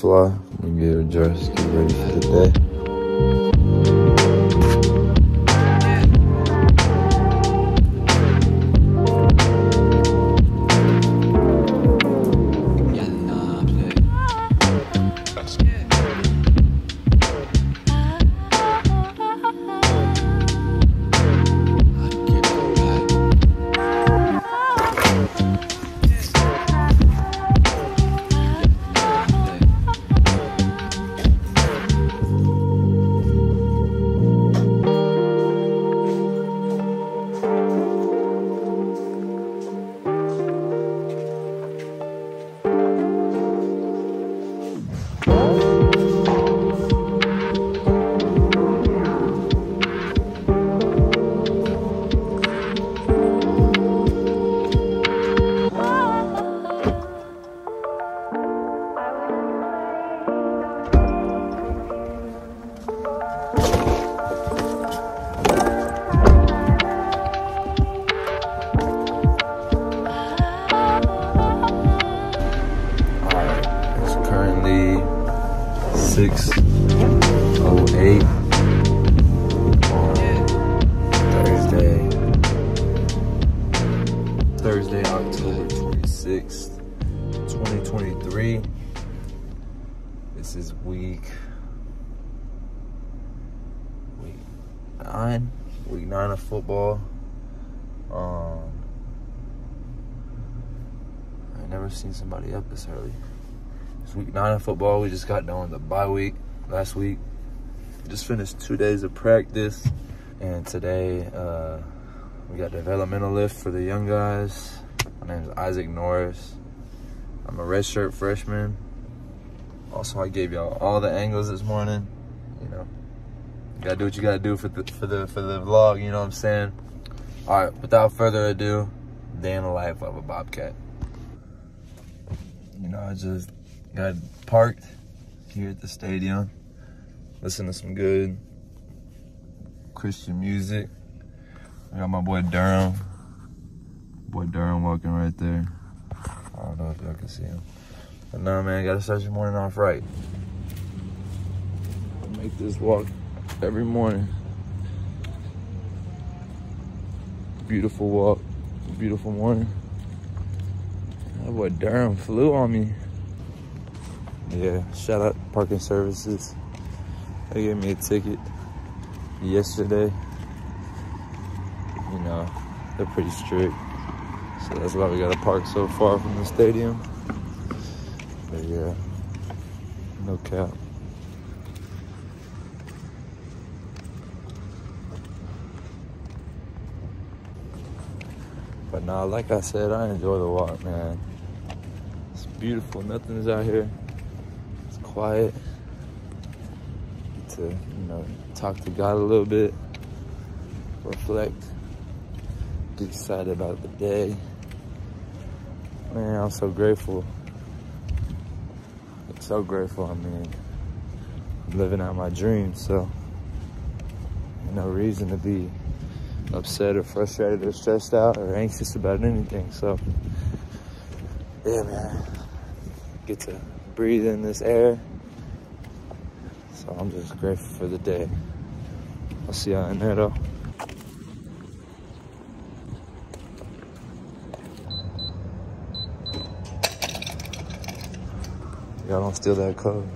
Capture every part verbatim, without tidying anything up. gonna fly. I'm gonna get her dressed, get ready for the day. six oh eight on Thursday, Thursday, October twenty-sixth, twenty twenty-three. This is week, week nine, week nine of football. Um, I've never seen somebody up this early. It's week nine of football. We just got done with the bye week last week. Just finished two days of practice. And today uh, we got developmental lift for the young guys. My name is Isaac Norris. I'm a redshirt freshman. Also, I gave y'all all the angles this morning. You know, you gotta do what you gotta do for the, for the, for the vlog, you know what I'm saying? All right, without further ado, day in the life of a Bobcat. You know, I just got parked here at the stadium. Listen to some good Christian music. I got my boy Durham. Boy Durham walking right there. I don't know if y'all can see him. But no, man, gotta start your morning off right. I make this walk every morning. Beautiful walk, beautiful morning. That boy Durham flew on me. Yeah, shout out Parking Services. They gave me a ticket yesterday. You know, they're pretty strict. So that's why we gotta park so far from the stadium. But yeah, no cap. But nah, like I said, I enjoy the walk, man. It's beautiful, nothing is out here. Quiet, to, you know, talk to God a little bit, reflect, get excited about the day. Man, I'm so grateful. I'm so grateful. I mean, I'm living out my dreams, so no reason to be upset or frustrated or stressed out or anxious about anything. So, yeah, man, get to breathe in this air. So I'm just grateful for the day. I'll see y'all in there though. Y'all don't steal that code.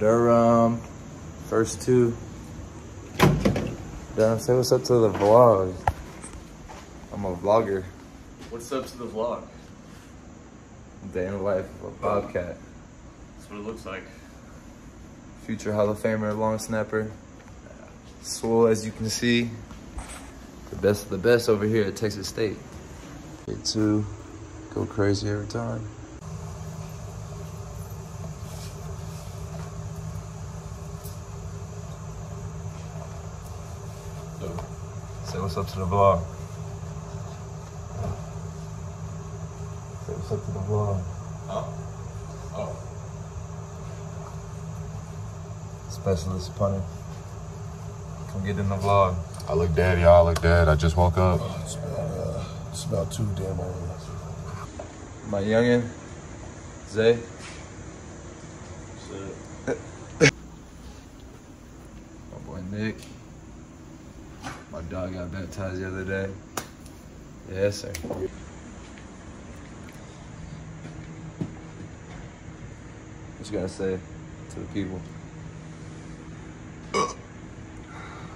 Durham, first two. Durham, say what's up to the vlog. I'm a vlogger. What's up to the vlog? Day in the life of a Bobcat. That's what it looks like. Future Hall of Famer, long snapper. Swole, as you can see. The best of the best over here at Texas State. Day two, go crazy every time. Say what's up to the vlog. Say what's up to the vlog. Huh? Oh. pestilence upon him. Come get in the vlog. I look dead, y'all. I look dead. I just woke up. Oh, it's, about, uh, it's about two damn hours. My youngin, Zay. My boy Nick. My dog got baptized the other day. Yes, sir. What you gotta say to the people?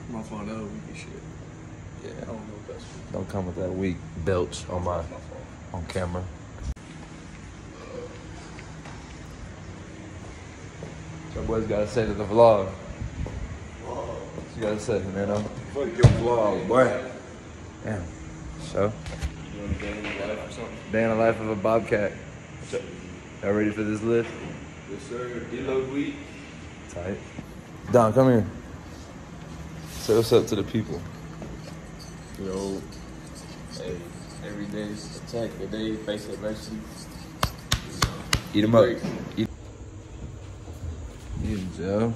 I'm gonna find out a weak shit. Yeah. I don't know if that's weak. Don't come with that weak belch on my, my on camera. Your boys gotta say to the vlog. What you gotta say, man? Fuck your vlog, boy. Damn. So? You want a day in the life or something? Day in the life of a Bobcat. What's up? Y'all ready for this lift? Yes, sir. D-Load week. Tight. Don, come here. Say what's up to the people. Yo. Hey, every day is attack. A day face aggression. Eat them up. Eat You, Joe.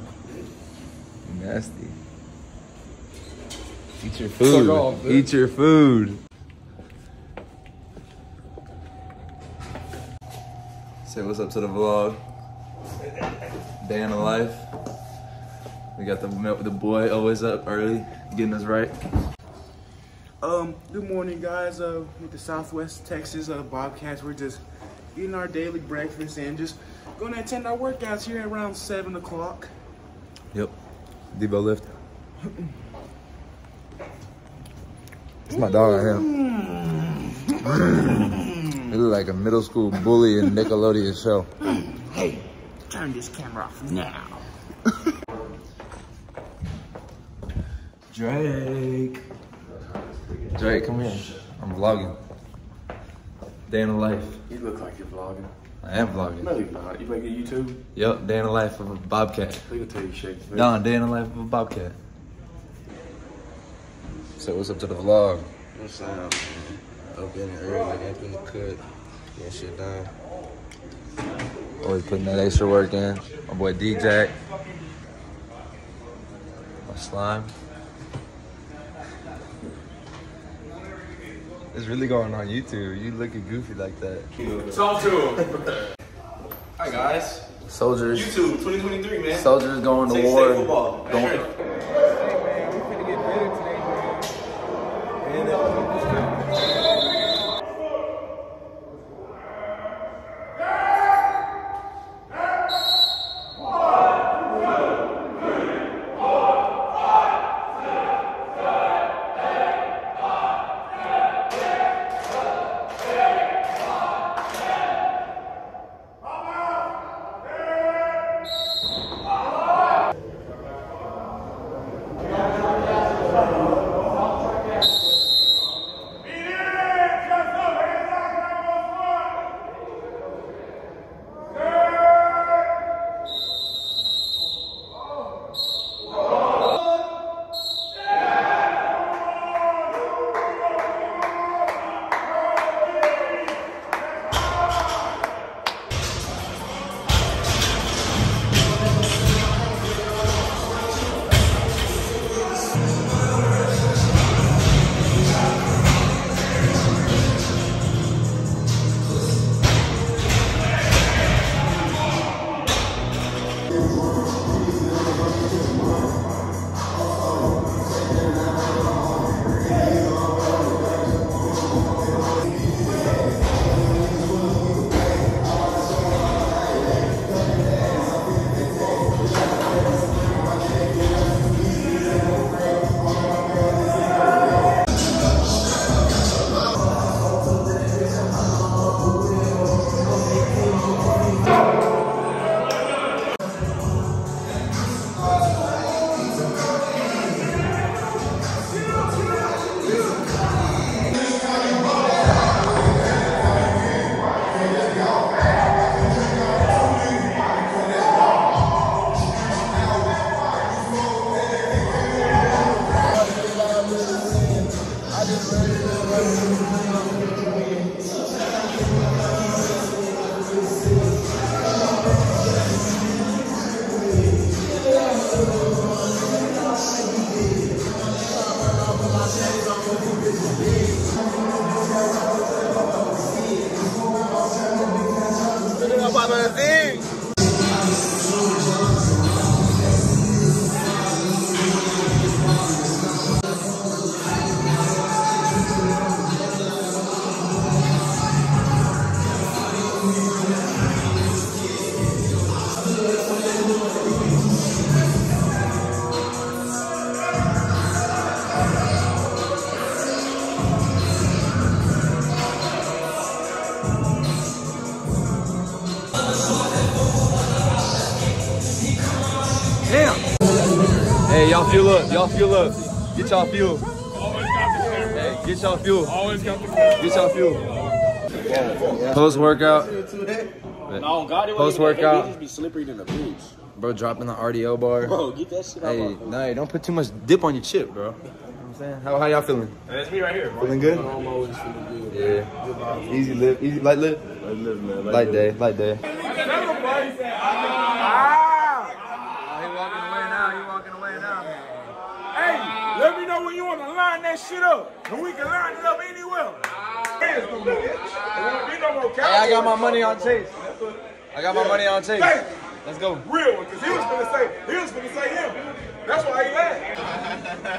You're nasty. Eat your food. Off, Eat your food. Say what's up to the vlog. Day in the life. We got the the boy always up early, getting us right. Um, good morning, guys. Uh, with the Southwest Texas uh, Bobcats, we're just eating our daily breakfast and just going to attend our workouts here at around seven o'clock. Yep. Debo lift. It's my dog right here. He look like a middle school bully in Nickelodeon show. Hey, turn this camera off now. Drake. Drake, come here. I'm vlogging. Day in the life. You look like you're vlogging. I am vlogging. No, you're not. You make it YouTube? Yep, day in the life of a Bobcat. Look at the tail shake. Don, day in the life of a Bobcat. So what's up to the vlog? What's up? Up in the early, up in the cut. Yeah, shit done. Always putting that extra work in. My boy D-Jack. My slime. It's really going on YouTube. You looking goofy like that. Talk to him. Hi guys. Soldiers. YouTube twenty twenty-three, man. Soldiers going to war. Y'all fuel up. Y'all fuel up. Get y'all fuel. Hey, get y'all fuel. Get y'all fuel. Post workout. No, God, it Post workout. Just be slippery than the beach. Bro, dropping the R D O bar. Bro, get that shit out. Hey, of nah, don't put too much dip on your chip, bro. You know what I'm saying? How, how y'all feeling? That's me right here, bro. Feeling good? I'm always feeling good. Yeah. yeah. Easy lift. Easy light lift. Light lift, man. Light, light day. Light day. Ah! He walking away now. He walking away now. Hey, let me know when you want to line that shit up, and we can line it up anywhere. Hey, I got my money on Chase. I got my yeah. money on Chase. Let's go. Real one, because he was gonna say, he was gonna say him. That's why he laughed.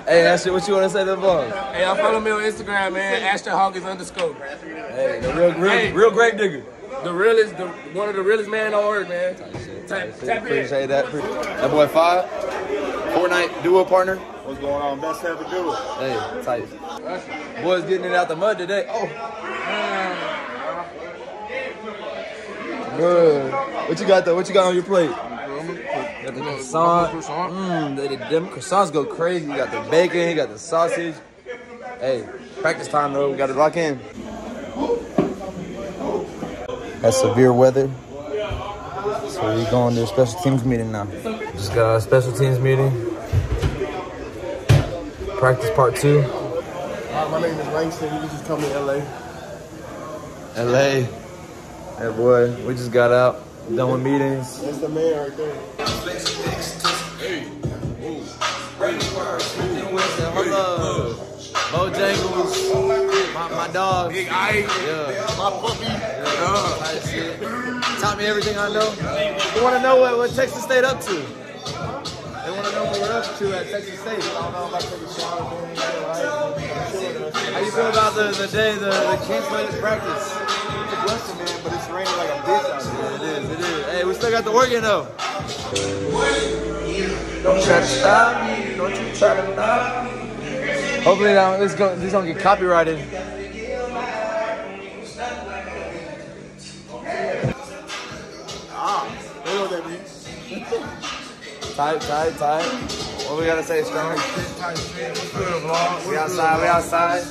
Hey, that shit, what you wanna say to the vlog? Hey, y'all follow me on Instagram, man. Aston Hoggs underscore. Hey, the real, real, hey. real grave digger. The realest, the, one of the realest man on earth, man. Tap, tap, tap Appreciate in. that. That boy Five, Fortnite duo partner. What's going on? Best ever duo. Hey, tight. Boys getting it out the mud today. Oh. Good. What you got though? What you got on your plate? Got the croissant. Mmm, they, them croissants go crazy. You got the bacon, you got the sausage. Hey, practice time though. We got to lock in. That's severe weather. So we're going to a special teams meeting now. Just got a special teams meeting. Practice part two. Hi, my name is Langston. You can just call me L A. L A. Hey boy, we just got out, done with meetings. That's the man right there. Bojangles, my, my dog. Big Ike, yeah. My puppy. Yeah. Yeah. Taught me everything I know. They want to know what, what Texas State up to. They want to know what we're up to at Texas State. How you feel about the, the day the, the kids played this practice? Blessing, man, but it's raining like a bitch out here. It is, it is. Hey, we still got the work in though. Don't try to stop me. Don't you try to stop me. Hopefully, now this going this don't get copyrighted. Ah, they know that means. Tight, tight, tight. What we gotta say, strong? We outside. We outside.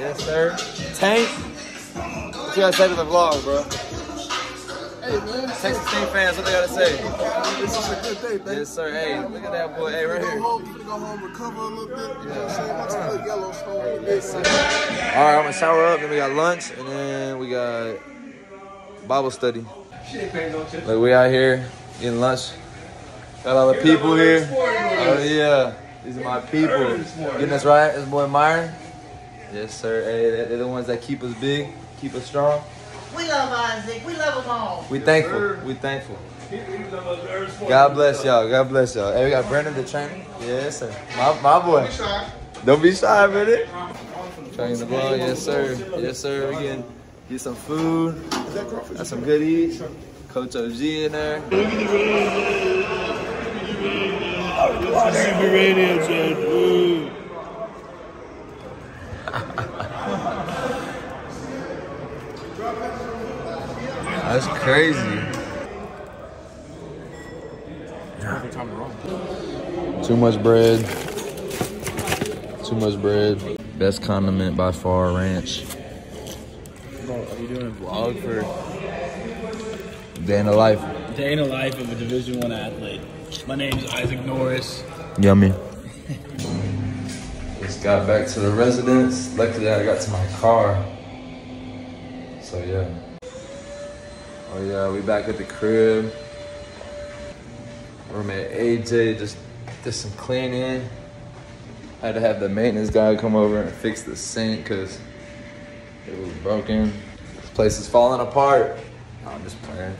Yes, sir. Tank. What you gotta say to the vlog, bro? Hey, man. Texas State fans, what they gotta say? This is a good day, baby. Yes, sir. Hey, look at that boy. Hey, right here. Home, you can go home, recover a little bit. Yeah. Yellowstone. Yes, sir. All right, I'm gonna shower up, then we got lunch, and then we got Bible study. Look, we out here getting lunch. Got all the people here. Oh, yeah. These are my people. Getting us right. This boy Myron. Yes, sir. Hey, they're the ones that keep us big. Keep us strong. We love Isaac. We love them all. We thankful. We thankful. God bless y'all. God bless y'all. Hey, we got Brandon the trainer. Yes, sir. My, my boy. Don't be shy, brother. Training the ball. Yes, sir. Yes, sir. We can get some food. Got some goodies. Coach O G in there. That's crazy. Too much bread. Too much bread. Best condiment by far, ranch. Bro, are you doing a vlog for day in the life? Day in the life of a Division One athlete. My name is Isaac Norris. Yummy. Just got back to the residence. Luckily, I got to my car. So yeah. Oh yeah, we back at the crib. Roommate A J just did some cleaning. Had to have the maintenance guy come over and fix the sink because it was broken. This place is falling apart. No, I'm just playing.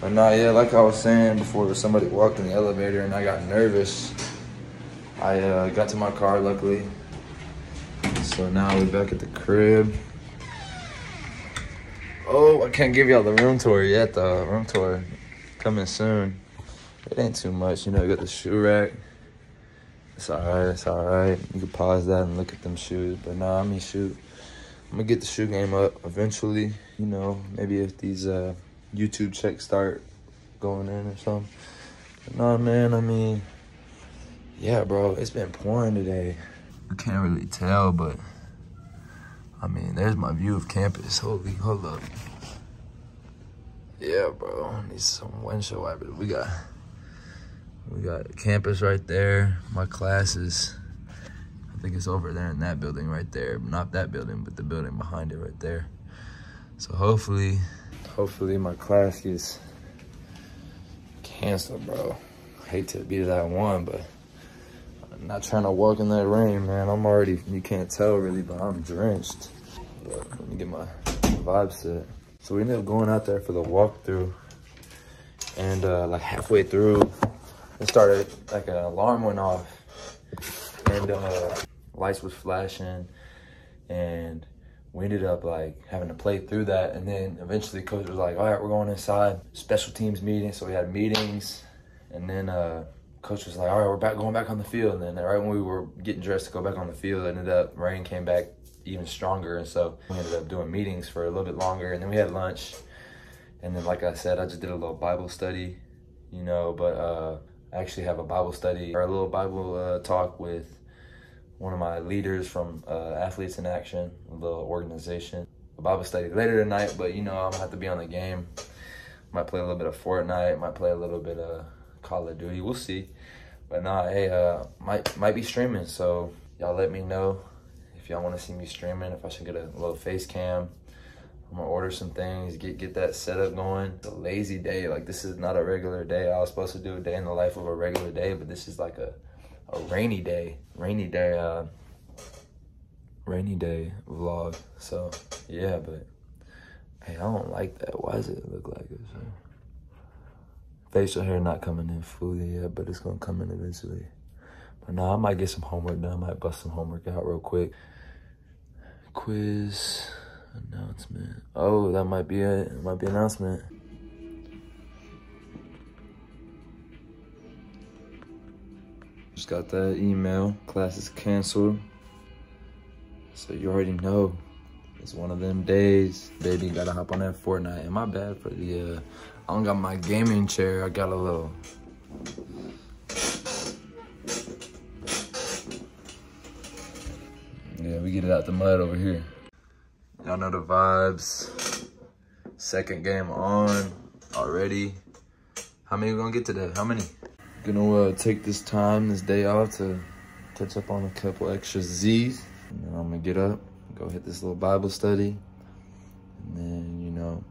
But nah, yeah, like I was saying before, somebody walked in the elevator and I got nervous. I uh, got to my car, luckily. So now we're back at the crib. Oh, I can't give y'all the room tour yet, though. Room tour coming soon. It ain't too much, you know, you got the shoe rack. It's all right, it's all right. You can pause that and look at them shoes. But nah, I mean, shoot, I'm gonna get the shoe game up eventually. You know, maybe if these uh, YouTube checks start going in or something. But nah, man, I mean, Yeah, bro, it's been pouring today. I can't really tell, but I mean, there's my view of campus. Holy, hold up. Yeah, bro, I need some windshield wipers. We got, we got campus right there. My classes, I think it's over there in that building right there. Not that building, but the building behind it right there. So hopefully, hopefully my class gets canceled, bro. I hate to be that one, but I'm not trying to walk in that rain, man. I'm already, you can't tell really, but I'm drenched. But let me get my vibe set. So we ended up going out there for the walkthrough. And uh, like halfway through, it started, like an alarm went off. And uh, lights was flashing. And we ended up like having to play through that. And then eventually coach was like, all right, we're going inside. Special teams meeting, so we had meetings. And then uh, coach was like, all right, we're back, going back on the field. And then right when we were getting dressed to go back on the field, it ended up rain came back even stronger. And so we ended up doing meetings for a little bit longer. And then we had lunch. And then, like I said, I just did a little Bible study, you know, but uh, I actually have a Bible study or a little Bible uh, talk with one of my leaders from uh, Athletes in Action, a little organization. A Bible study later tonight, but, you know, I'm going to have to be on the game. Might play a little bit of Fortnite, might play a little bit of Call of Duty, we'll see. But nah, hey, uh, might, might be streaming, so y'all let me know if y'all want to see me streaming, if I should get a little face cam. I'm gonna order some things, get get that setup going. It's a lazy day, like this is not a regular day. I was supposed to do a day in the life of a regular day, but this is like a, a rainy day, rainy day, uh, rainy day vlog. So yeah, but hey, I don't like that. Why does it look like this? Facial hair not coming in fully yet, but it's gonna come in eventually. But nah, I might get some homework done. I might bust some homework out real quick. Quiz announcement. Oh, that might be it. It might be announcement. Just got that email. Class is canceled. So you already know. It's one of them days. Baby, gotta hop on that Fortnite. And my bad for the, uh, I don't got my gaming chair. I got a little. Yeah, we get it out the mud over here. Y'all know the vibes. Second game on already. How many we gonna get today? How many? Gonna uh, take this time, this day off to touch up on a couple extra Z's. And then I'm gonna get up, go hit this little Bible study. And then, you know,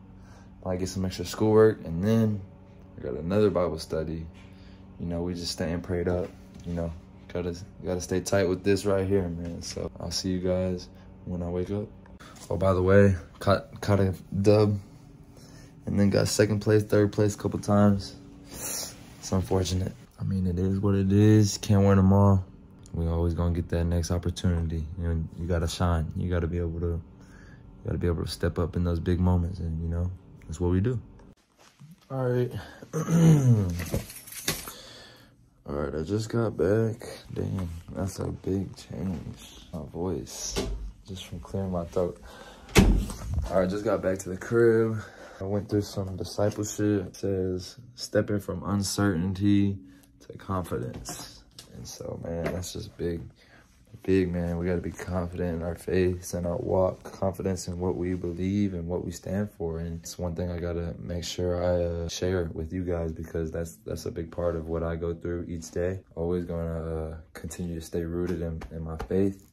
I get some extra schoolwork. And then I got another Bible study. You know, we just staying prayed up, you know. Gotta, gotta stay tight with this right here, man. So I'll see you guys when I wake up. Oh, by the way, caught caught a dub, and then got second place, third place a couple times. It's unfortunate. I mean, it is what it is. Can't win them all. We always gonna get that next opportunity. You know, you gotta shine. You gotta be able to, you gotta be able to step up in those big moments, and you know, that's what we do. All right. All right. I just got back. Damn, that's a big change. My voice. Just from clearing my throat. All right, just got back to the crib. I went through some discipleship. It says, stepping from uncertainty to confidence. And so, man, that's just big, big, man. We gotta be confident in our faith and our walk, confidence in what we believe and what we stand for. And it's one thing I gotta make sure I uh, share with you guys, because that's that's a big part of what I go through each day. Always gonna uh, continue to stay rooted in, in my faith.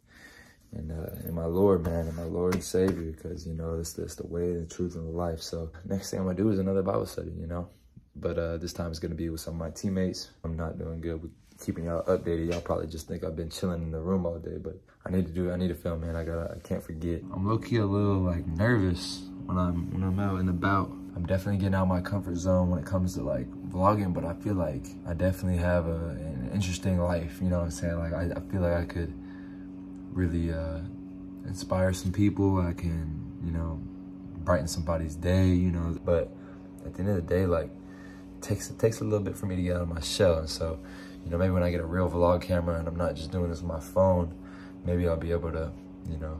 And, uh, and my Lord, man, and my Lord and Savior, because, you know, it's just the way, the truth, and the life. So next thing I'm going to do is another Bible study, you know. But uh, this time it's going to be with some of my teammates. I'm not doing good with keeping y'all updated. Y'all probably just think I've been chilling in the room all day, but I need to do I need to film, man. I gotta, I can't forget. I'm low-key a little, like, nervous when I'm, when I'm out and about. I'm definitely getting out of my comfort zone when it comes to, like, vlogging, but I feel like I definitely have a, an interesting life, you know what I'm saying? Like, I, I feel like I could really uh, inspire some people. I can, you know, brighten somebody's day, you know. But at the end of the day, like, it takes, it takes a little bit for me to get out of my shell. And so, you know, maybe when I get a real vlog camera and I'm not just doing this with my phone, maybe I'll be able to, you know,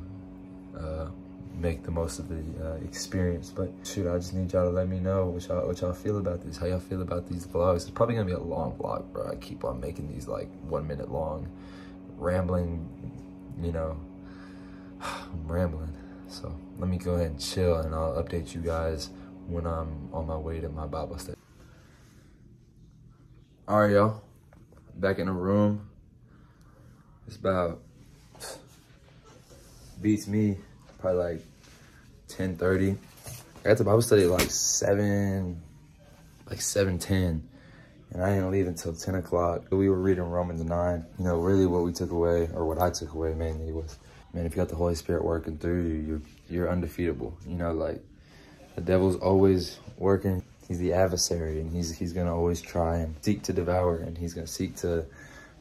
uh, make the most of the uh, experience. But shoot, I just need y'all to let me know what y'all what y'all feel about this, how y'all feel about these vlogs. It's probably gonna be a long vlog, bro. I keep on making these like one minute long, rambling, you know, I'm rambling. So let me go ahead and chill, and I'll update you guys when I'm on my way to my Bible study. All right, y'all, back in the room. It's about, beats me, probably like ten thirty. I got to Bible study at like seven, like seven ten, and I didn't leave until ten o'clock. We were reading Romans nine. You know, really what we took away, or what I took away mainly was, man, if you got the Holy Spirit working through you, you're, you're undefeatable. You know, like, the devil's always working. He's the adversary, and he's, he's gonna always try and seek to devour, and he's gonna seek to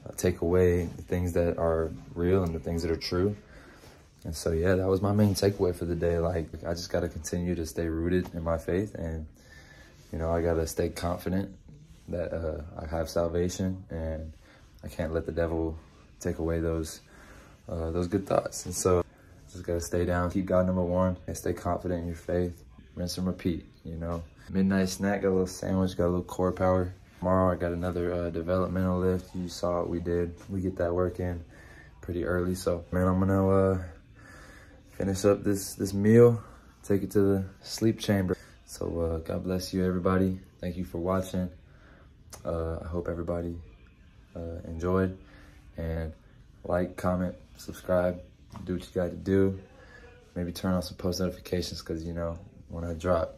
uh, take away the things that are real and the things that are true. And so, yeah, that was my main takeaway for the day. Like, I just gotta continue to stay rooted in my faith, and, you know, I gotta stay confident that uh, I have salvation, and I can't let the devil take away those uh, those good thoughts. And so, just gotta stay down, keep God number one, and stay confident in your faith. Rinse and repeat, you know. Midnight snack, got a little sandwich, got a little core power. Tomorrow I got another uh, developmental lift. You saw what we did. We get that work in pretty early. So, man, I'm gonna uh, finish up this, this meal, take it to the sleep chamber. So uh, God bless you, everybody. Thank you for watching. Uh, I hope everybody uh, enjoyed. And like, comment, subscribe, do what you got to do. Maybe turn on some post notifications, because, you know, when I drop,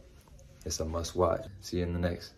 it's a must watch. See you in the next.